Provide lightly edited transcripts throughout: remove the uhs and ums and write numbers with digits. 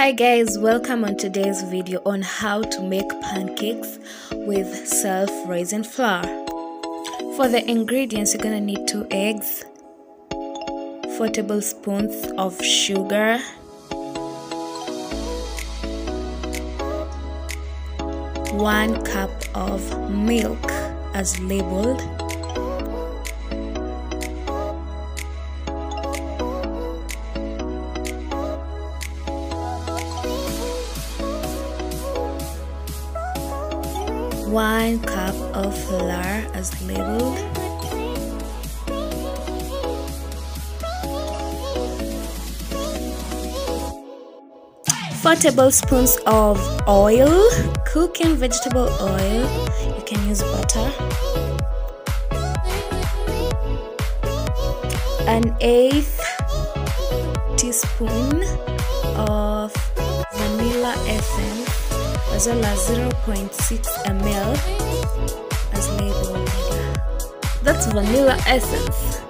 Hi guys, welcome on today's video on how to make pancakes with self-raising flour. For the ingredients, you're gonna need 2 eggs, 4 tablespoons of sugar, 1 cup of milk as labeled, 1 cup of flour as labeled, 4 tablespoons of oil, cooking vegetable oil, you can use butter, an 1/8 teaspoon of vanilla essence, as well as 0.6 ml as labeled. That's vanilla essence.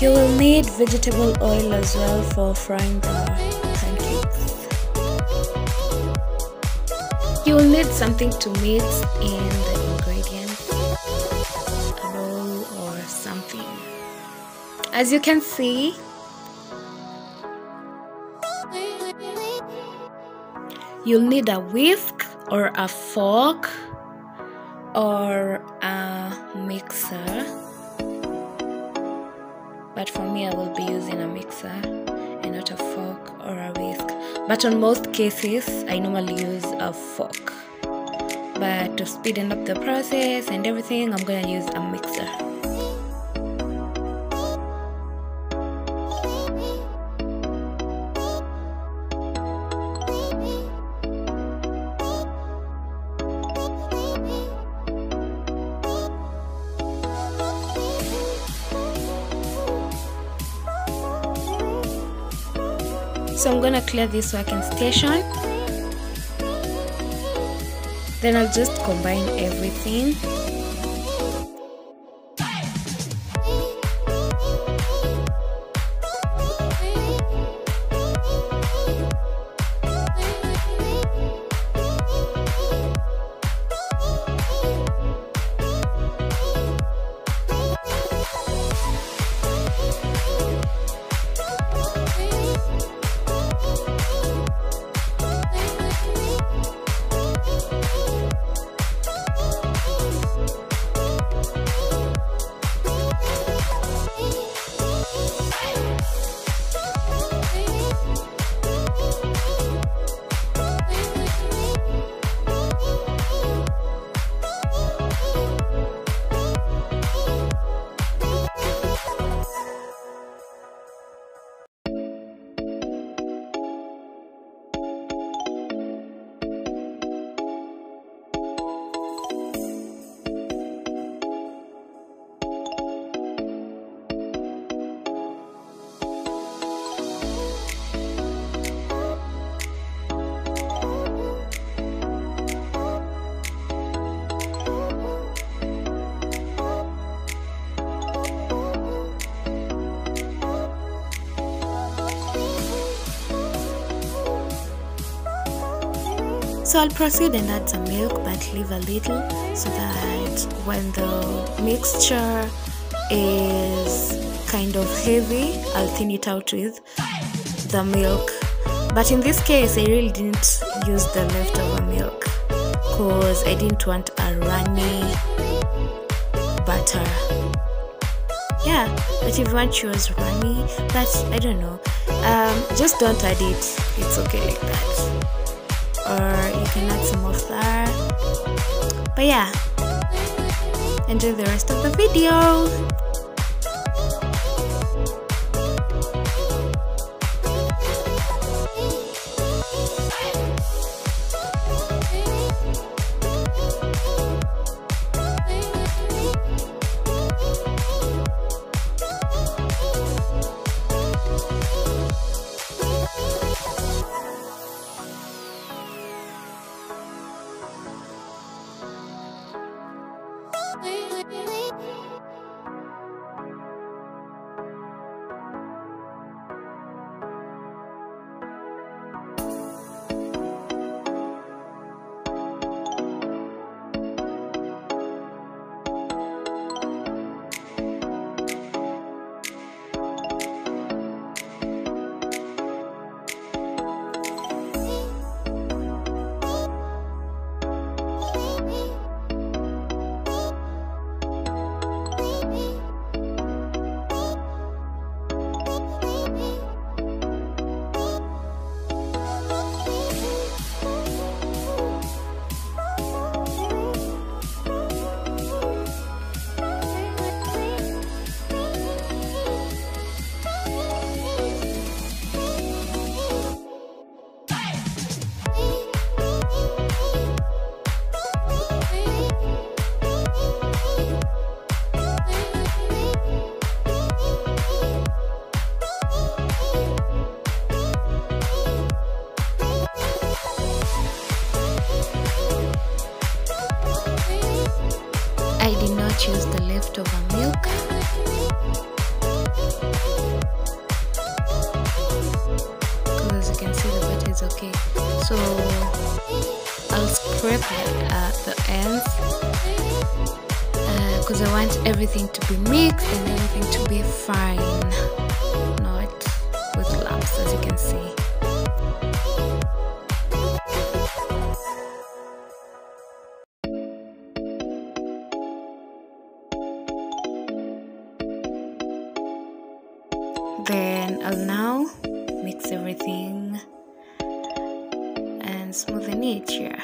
You will need vegetable oil as well for frying the pancakes. You will need something to mix in the ingredients. Something. As you can see, you'll need a whisk or a fork or a mixer, but for me I will be using a mixer and not a fork or a whisk, but on most cases I normally use a fork, but to speeden up the process and everything I'm gonna use a mixer. So I'm gonna clear this so I can station. Then I'll just combine everything. So I'll proceed and add some milk, but leave a little so that when the mixture is kind of heavy, I'll thin it out with the milk. But in this case, I really didn't use the leftover milk because I didn't want a runny batter. Yeah, but if you want yours runny, but I don't know, just don't add it. It's okay like that. Or you can add some more flour. But yeah, enjoy the rest of the video. I did not use the leftover milk, because as you can see the butter is okay, so I'll scrape the ends because I want everything to be mixed and everything to be fine, not with lumps as you can see. Then I'll now mix everything and smoothen it here.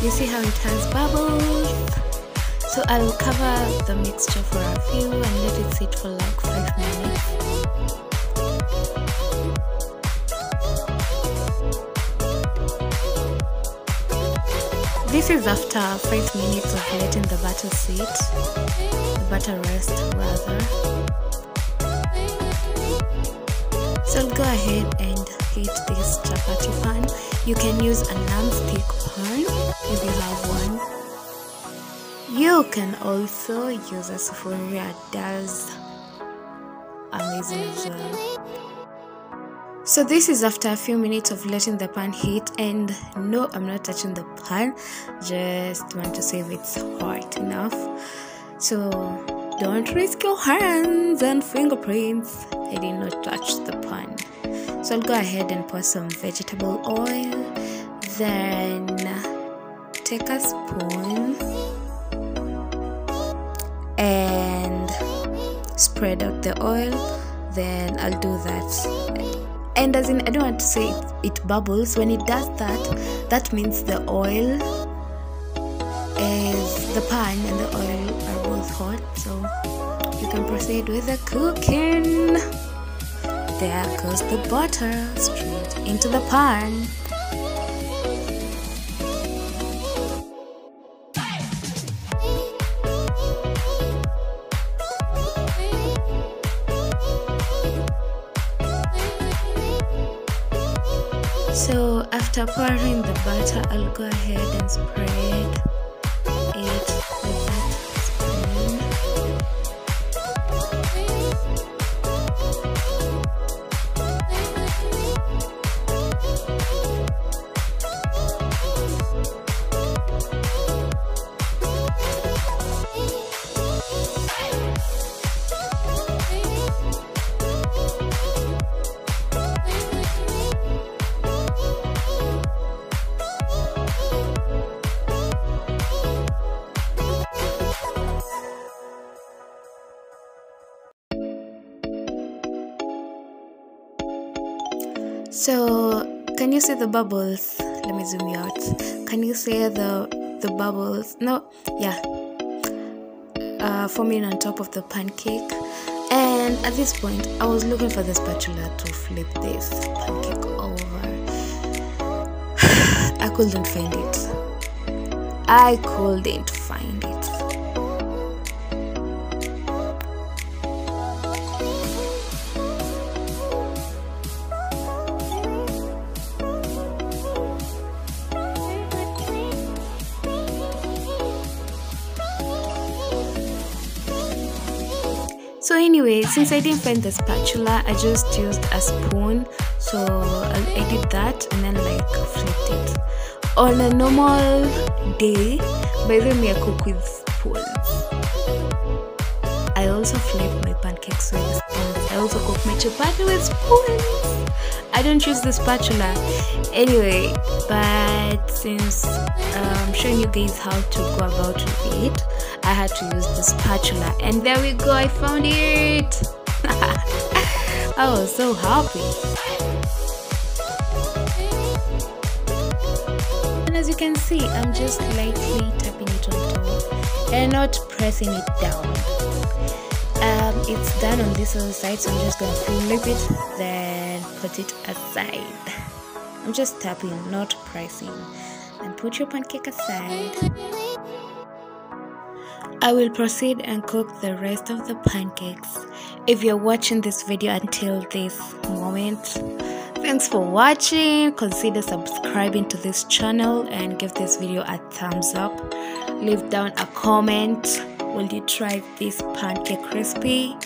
You see how it has bubbles? So I will cover the mixture for a few and let it sit for like 5 minutes. This is after 5 minutes of letting the butter sit, the butter rest rather. So I'll go ahead and heat this chapati pan. You can use a non-stick pan if you have one. You can also use a sufuria, does amazing as well. So this is after a few minutes of letting the pan heat, and no, I'm not touching the pan, just want to see if it's hot enough. So don't risk your hands and fingerprints. I did not touch the pan. So I'll go ahead and pour some vegetable oil, then take a spoon and spread out the oil. Then I'll do that, and as in I don't want to say it bubbles. When it does that, that means the oil is the pan and the oil are both hot, so you can proceed with the cooking. There goes the butter straight into the pan. So after pouring the butter, I'll go ahead and spread it with that spoon. So can you see the bubbles? Let me zoom you out. Can you see the bubbles? No, yeah, forming on top of the pancake. And at this point I was looking for the spatula to flip this pancake over. I couldn't find it. I couldn't find it. So anyway, since I didn't find the spatula, I just used a spoon. So I did that and then like flipped it. On a normal day, by the way, I cook with spoons. I also flip my pancakes with spoons. I also cook my chapati with spoons. I don't use the spatula. Anyway, but since I'm showing you guys how to go about with it, I had to use the spatula, and there we go, I found it. I was so happy. And as you can see, I'm just lightly tapping it on top and not pressing it down. It's done on this other side, so I'm just going to flip it, then put it aside. I'm just tapping, not pressing. And put your pancake aside. I will proceed and cook the rest of the pancakes. If you're watching this video until this moment, thanks for watching. Consider subscribing to this channel and give this video a thumbs up. Leave down a comment. Will you try this pancake recipe?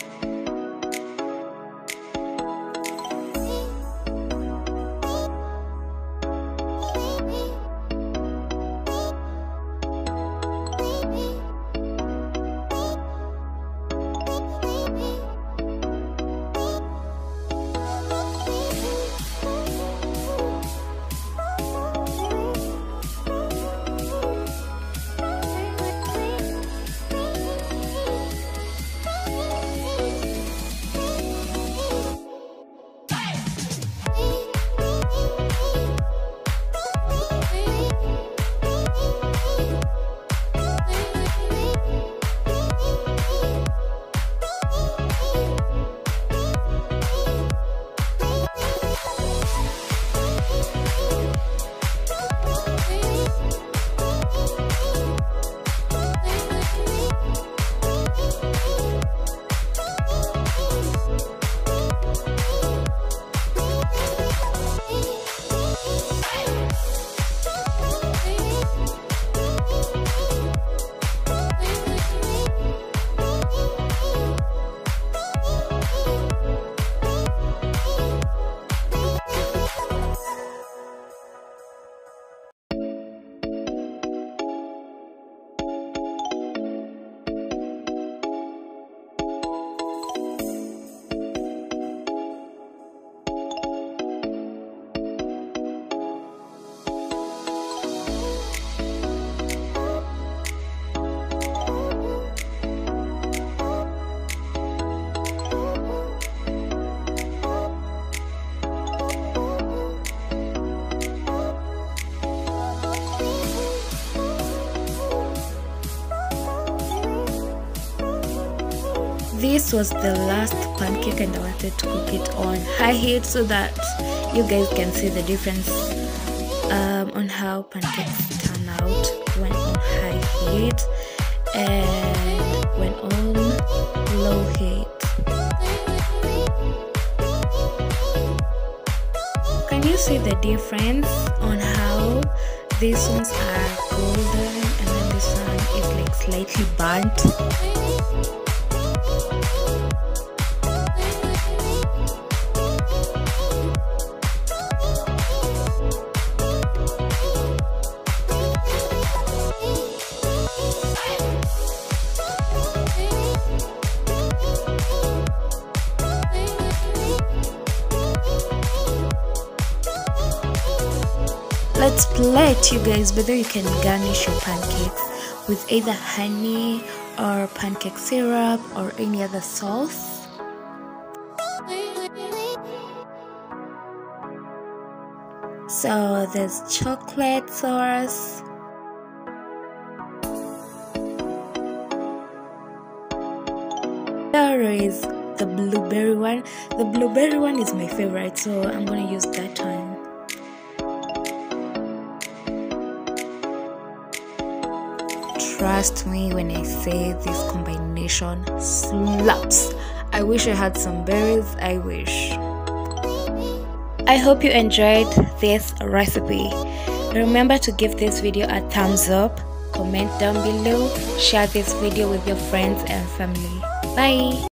This was the last pancake and I wanted to cook it on high heat so that you guys can see the difference on how pancakes turn out when on high heat and when on low heat. Can you see the difference on how these ones are golden and then this one is like slightly burnt? Let's plate, you guys. Whether you can garnish your pancakes with either honey or pancake syrup or any other sauce. So there's chocolate sauce. Here is the blueberry one. The blueberry one is my favorite, so I'm gonna use that one. Trust me when I say this combination slaps. I wish I had some berries. I wish. I hope you enjoyed this recipe. Remember to give this video a thumbs up, comment down below, share this video with your friends and family. Bye!